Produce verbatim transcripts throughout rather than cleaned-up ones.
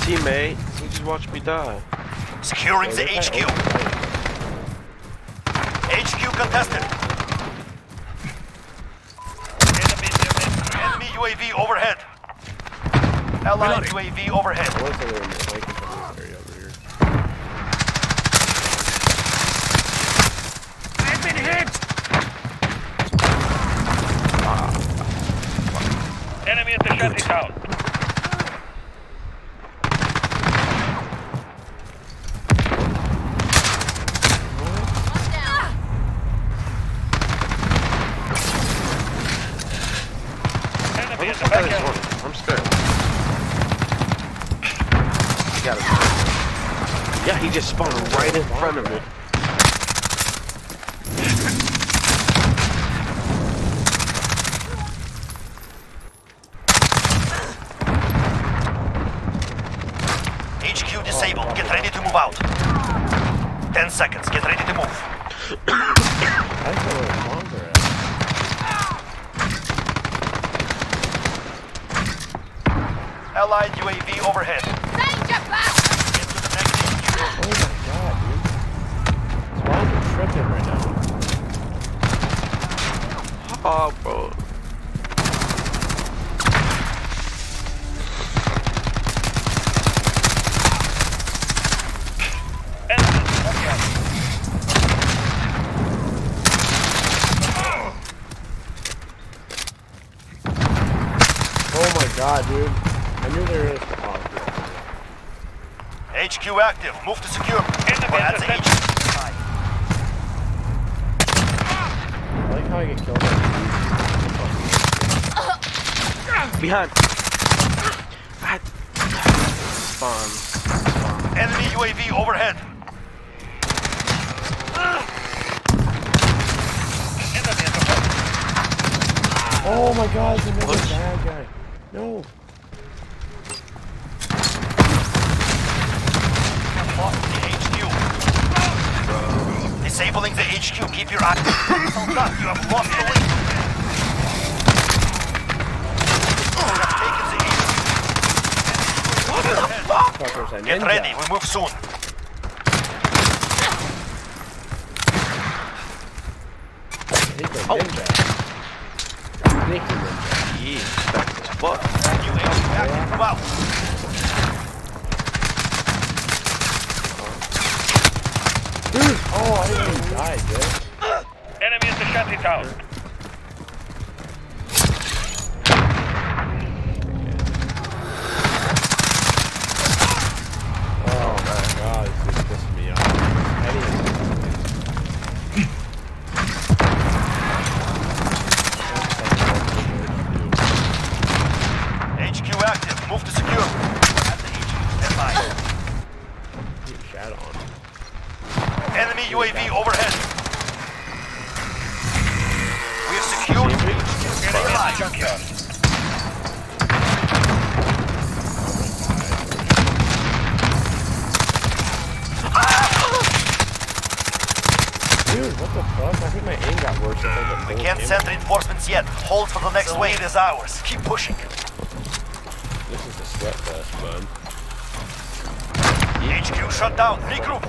teammate. He just watched me die. Securing the H Q. H Q contested. Enemy, enemy U A V overhead. Allied U A V overhead. I've been hit. Enemy at the shanty town. I'm scared. I got him. Yeah, he just spawned right in front of me. H Q disabled. Get ready to move out. Ten seconds. Get ready to move. I thought it was longer. Allied U A V overhead. Danger back! Get to the next H Q. Oh my god, dude. This wall is tripping right now. Oh, bro. Oh my god, dude. I knew there is. H Q active. Move to secure. Enemy at the H Q. I like how I get killed. Uh, Behind. Spawn. Spawn. Enemy U A V overhead. Uh. Enemy at the front. Oh my god, another bad guy. No. Disabling the H Q, keep your eye. You have lost the lead. We have taken the H Q. What the fuck? Fuckers, get ready, we move soon. Oh. Yeah, that's fuck. You H Q, move out. Dude. Oh, I didn't even die, dude. Enemy at the shanty town. Oh my god, this is pissing me off. H Q active, move to secure. At the H Q, stand by. Shadow on him. Enemy U A V overhead. We have secured H Q. Dude, what the fuck? I think my aim got worse. I we can't send reinforcements yet. Hold for the next so wave is ours. Keep pushing. This is a sweat fest, bud. H Q shut down. Regroup.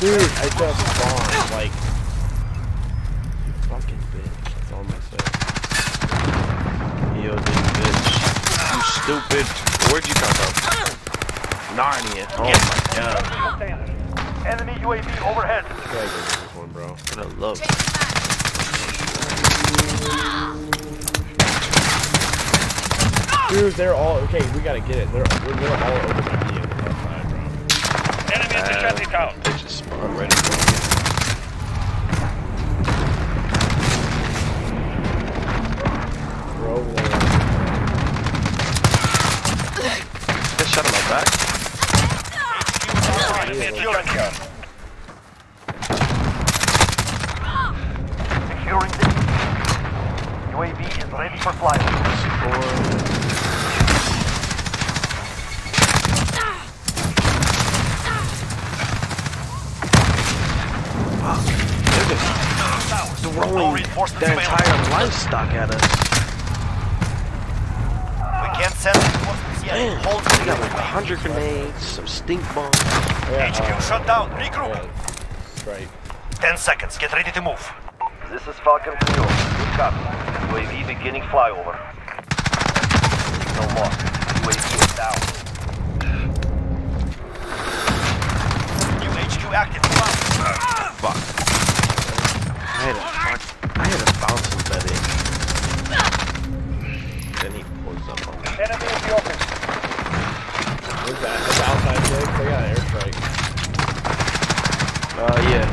Dude, I just spawned, like, you fucking bitch, that's all I'm gonna say. Yo, this bitch, you stupid, where'd you come from? Narnia, oh my god. Enemy U A V overhead. I gotta go get this one, bro. I'm gonna love it. Dude, they're all, okay, we gotta get it, they're, we're, we're all over the field. Enemy at the shanty town. Bitch is spawned right in front of me. Bro, what? Just shot on my back. H Q is securing here. Securing the U A V is ready for flight. Score. Throwing their entire livestock at us. We can't send reinforcements yet. Dang, we got like a hundred grenades, some stink bombs. Yeah, H Q uh, shut down, regroup! Yeah, right. Ten seconds, get ready to move. This is Falcon three zero, good copy. U A V beginning flyover. Signal lost, U A V is down. New H Q active, uh, fuck. I had a fuck. I had a bounce with that egg. Enemy in the open. Where's that? That's outside Jake? They got an airstrike. Uh, yeah.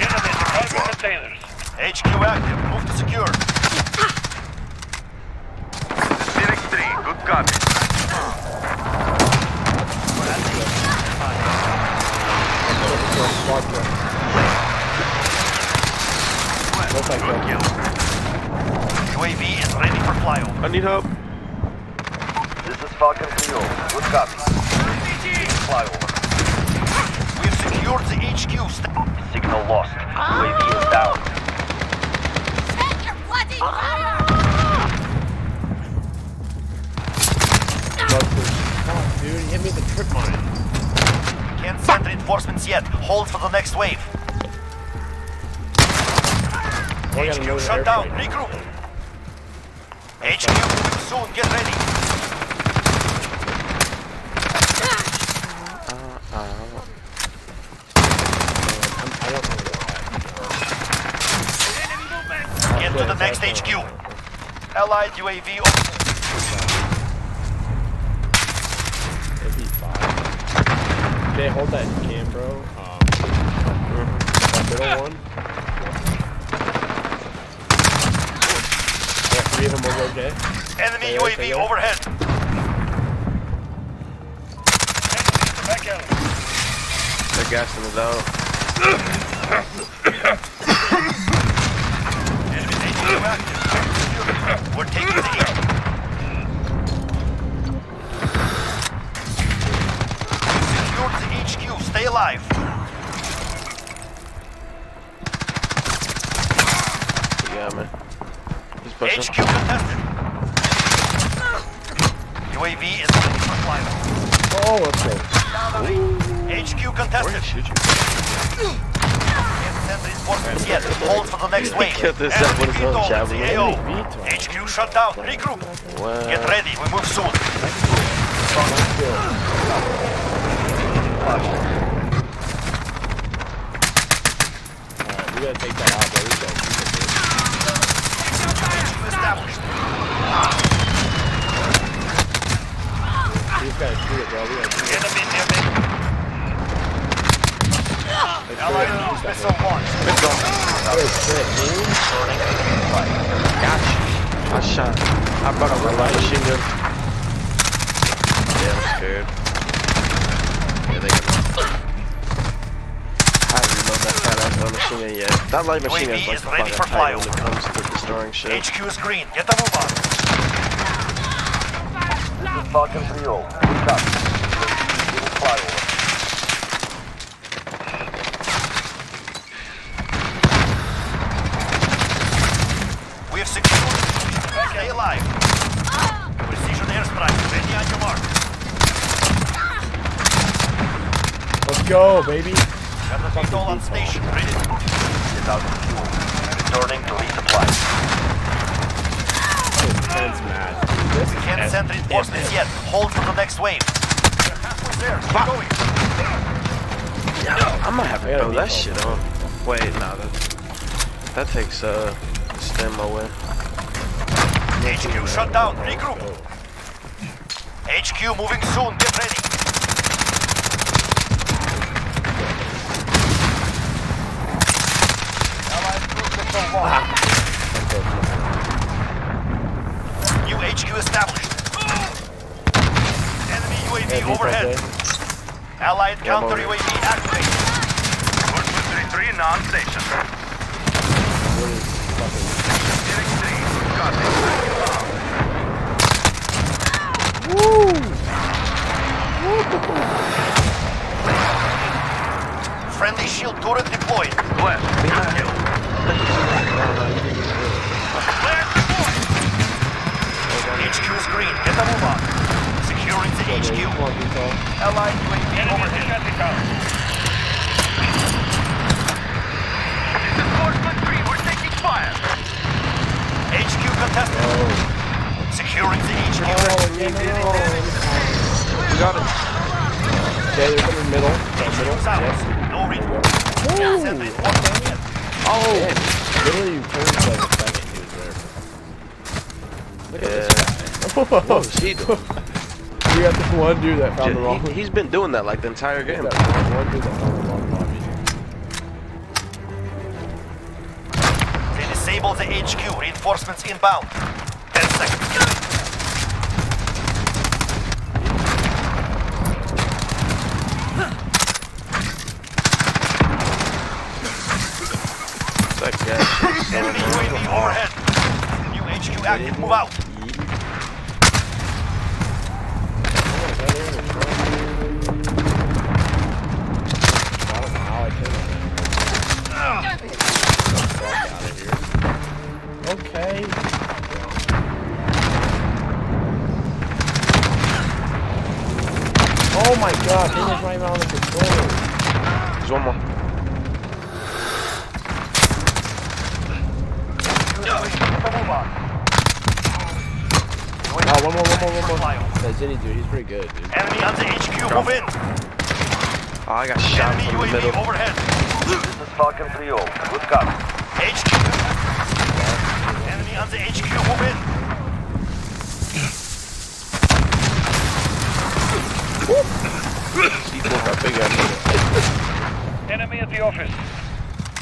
Enemy surviving containers. H Q active. Move to secure. Spirit three. Good copy. Watch it. Looks like good kill. U A V is ready for flyover. I need help. This is Falcon three zero. Good copy. Flyover. We've secured the H Q. St Signal lost. U A V is down. Take your bloody fire! Oh, dude, he hit me with a trip mine. Can't send reinforcements yet. Hold for the next wave. We're H Q shut down. Now. Regroup. H Q moving soon. Get ready. Uh, uh, I don't know. Get to the next H Q. Allied U A V over. Okay, hold that cam, bro. Um, that middle one. Yeah, three of them will go dead. Enemy U A V overhead. Back out. They're gassing us out. Enemy H Q active. We're taking the heat. Stay alive. Yeah, man. H Q contested. U A V is ready for flyover. Oh, let's go. H Q contested. Can't yet. Hold for the next wave. H Q shut down. Regroup. Wow. Get ready. We move soon. Nice. We gotta take that out, but we gotta keep it good. H Q established. We just gotta shoot it, bro. We gotta shoot it. Enemy near me. Allied cruise missile launched. Oh shit, dude. Gotcha. I shot. I brought a light machine gun. Yeah, I'm scared. Yeah, they can. Machine, yeah. That light machine is like ready for flyover. When it comes to destroying shit. H Q is green. Get the move on. This is Falcon three zero. Good copy. Flyover. We have secured. Stay alive. Precision airstrike. Ready on your mark. Let's go, baby. People on station, ready to move. It's out of fuel. Returning to resupply. This is can't send reinforcements yet. Hold for the next wave. They're halfway there. Keep going. Yeah, I'm gonna have to throw that shit on. Wait, nah, that, that takes uh, stem away. H Q shut down. Regroup. H Q moving soon. Get ready. Ah. New H Q established. Enemy U A V yeah, overhead. Allied yeah, counter U A V activated. one two three three non-station. What is fucking... Woo! Woo! Turret deployed. Left. Behind you. Flares deployed. H Q's green. Get the move on. Securing the H Q. Allied U A V overhead. This is Falcon three. We're taking fire. H Q contested. Oh. Securing the H Q. Oh, yeah, no. We got it. Okay, there's some in the middle. Yes. No reach. Oh! Really, you turned like the second he was there. Look at this guy. What was he doing? We got this one dude that found Dude, the wrong he, He's been doing that like the entire game. That one dude that found the wrong lobby. They disable the H Q. Reinforcements inbound. Ten seconds. Enemy U A V overhead. New H Q active. Move out. Okay. Oh my God! He was right on the controller. There's one more. One more, one more, one more. That Zinni dude, he's pretty good, dude. Enemy on the H Q, move in. Oh, I got shot in the middle. Overhead. This is Falcon three zero. Good cop. H Q. Enemy on the H Q, move in. Enemy at the office.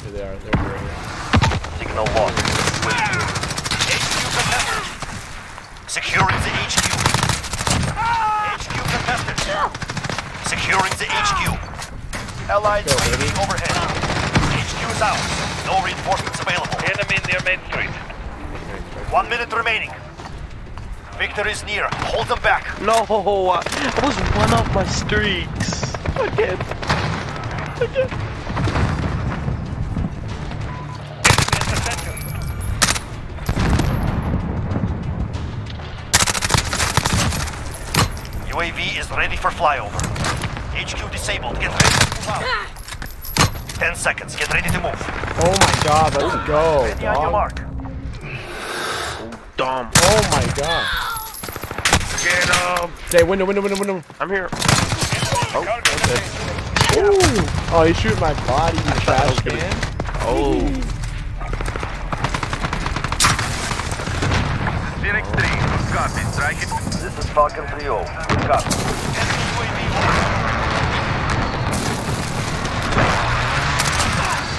There they are. They're great. Signal lost. H Q contested. Securing the H Q. Ah! H Q contested. Securing the H Q. Allied U A V overhead. H Q's out. No reinforcements available. Enemy near Main Street. One minute remaining. Victory's near. Hold them back. No, I was one of my streaks. I can't. I can't. U A V is ready for flyover. H Q disabled. Get ready to move out. Ten seconds. Get ready to move. Oh my God! Let's go. Ready on your mark. Oh, dumb. Oh my God. Get up. Say window, window, window, window. I'm here. Oh. Okay. Ooh. Oh, you shoot my body, you trash can. Oh. Direct three. Copy. Strike it. This is Falcon three zero. Good cop. Enemy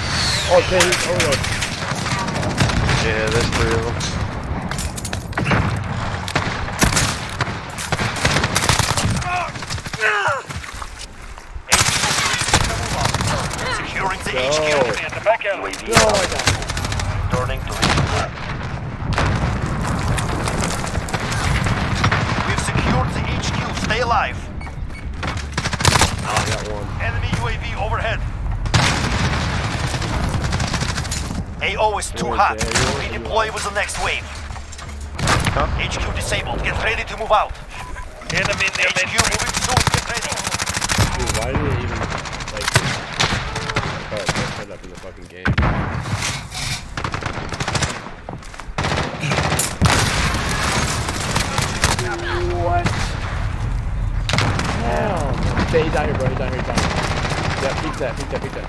U A V overhead. Oh, okay. Oh, no. Yeah, that's three of them. Securing the no. H Q. At the back alley. U A V no, I got it. Turning to the Stay alive. Oh, I got one. Enemy U A V overhead. A O is too hot. Redeploy with the next wave. Huh? H Q disabled. Get ready to move out. Enemy H Q moving soon. Get ready. Dude, why did they even like this? End up in the fucking game. Stay down here, bro. He's down here, he's down here. Yeah, peek that, peek that, peek that.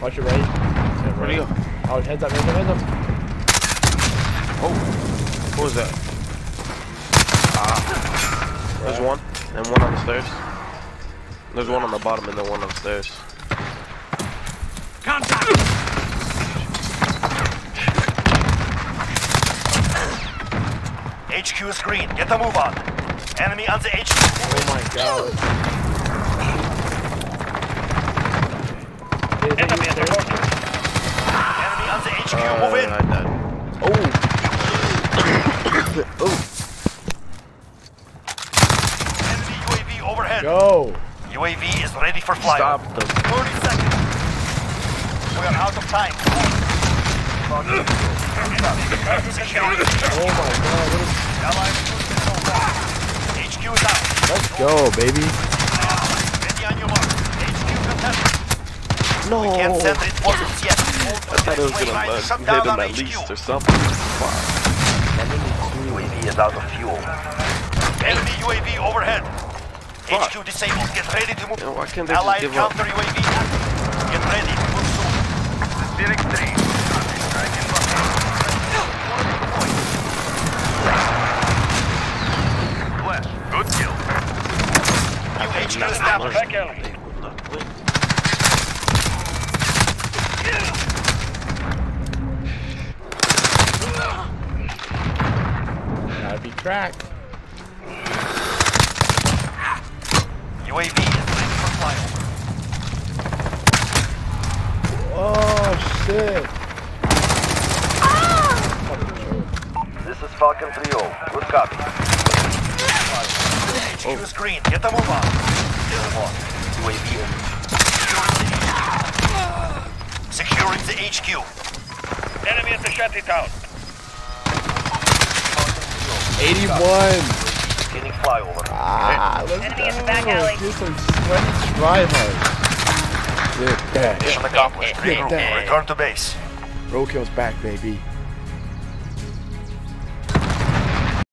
Watch your right. Yeah, right. Oh, heads up, heads up, heads up. Oh, what was that? Ah. Right. There's one, and one on the stairs. There's one on the bottom, and then one on the stairs. Contact! H Q is green. Get the move on. Enemy on the H Q. Oh my God. Enemy at the rocket. Enemy on the H Q. Uh, Move in. Oh. Oh. Enemy U A V overhead. Go. U A V is ready for flight. Stop them. thirty seconds. We are out of time. Oh my god, what is... H Q is out. Let's go, baby. Ready on your mark. H Q contested. No! We can't send it forces yet. I thought it was gonna hit him at least or something. Fuck. Enemy U A V is out of fuel. Enemy U A V overhead. Fuck. H Q disabled. Get ready to move. Yo, why can't they just give up? Allied counter U A V. Get ready to move soon. Spirit three. Flash. Good kill. U H Q is down. Back alley. They will not win. Gotta be tracked. U A V is ready for flyover. Oh shit! Ah! This is Falcon three zero. Good copy. H Q is green. Get the move on. U A V over. Securing the H Q. Enemy has to shut it out. eighty-one. Flyover. Ah, let's enemy go. Back alley. Get some sweaty tryhards. Get that. Mission accomplished. Return to base. Roadkill's back, baby.